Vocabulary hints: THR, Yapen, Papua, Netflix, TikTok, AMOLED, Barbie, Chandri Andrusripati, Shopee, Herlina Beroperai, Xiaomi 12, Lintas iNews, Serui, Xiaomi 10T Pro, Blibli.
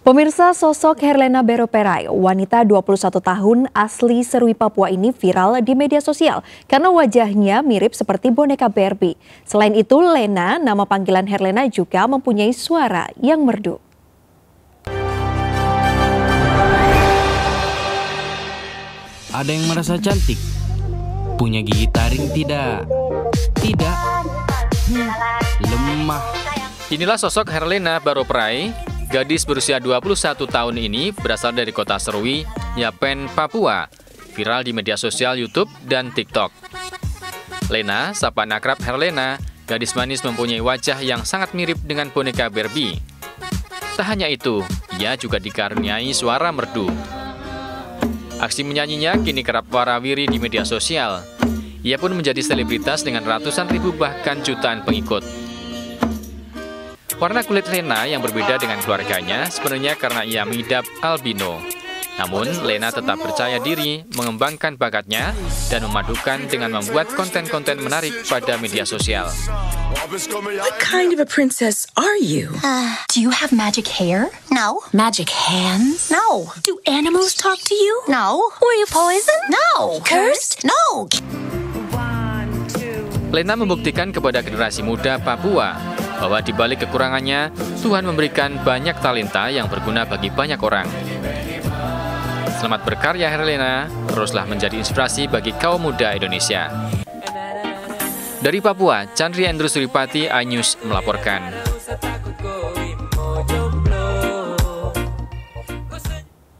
Pemirsa, sosok Herlina Beroperai, wanita 21 tahun asli Serui, Papua ini viral di media sosial karena wajahnya mirip seperti boneka Barbie. Selain itu, Lena, nama panggilan Herlina, juga mempunyai suara yang merdu. Ada yang merasa cantik? Punya gigi taring tidak? Tidak. Lemah. Inilah sosok Herlina Beroperai. Gadis berusia 21 tahun ini berasal dari kota Serui, Yapen, Papua, viral di media sosial YouTube dan TikTok. Lena, sapaan akrab Herlina, gadis manis mempunyai wajah yang sangat mirip dengan boneka Barbie. Tak hanya itu, ia juga dikaruniai suara merdu. Aksi menyanyinya kini kerap warawiri di media sosial. Ia pun menjadi selebritas dengan ratusan ribu bahkan jutaan pengikut. Warna kulit Lena yang berbeda dengan keluarganya sebenarnya karena ia mengidap albino. Namun, Lena tetap percaya diri mengembangkan bakatnya dan memadukan dengan membuat konten-konten menarik pada media sosial. What kind of a princess are you? Do you have magic hair? No. Magic hands? No. Do animals talk to you? No. Were you poisoned? No. Cursed? No. Lena membuktikan kepada generasi muda Papua bahwa di balik kekurangannya, Tuhan memberikan banyak talenta yang berguna bagi banyak orang. Selamat berkarya Herlina, teruslah menjadi inspirasi bagi kaum muda Indonesia. Dari Papua, Chandri Andrusripati, iNews melaporkan.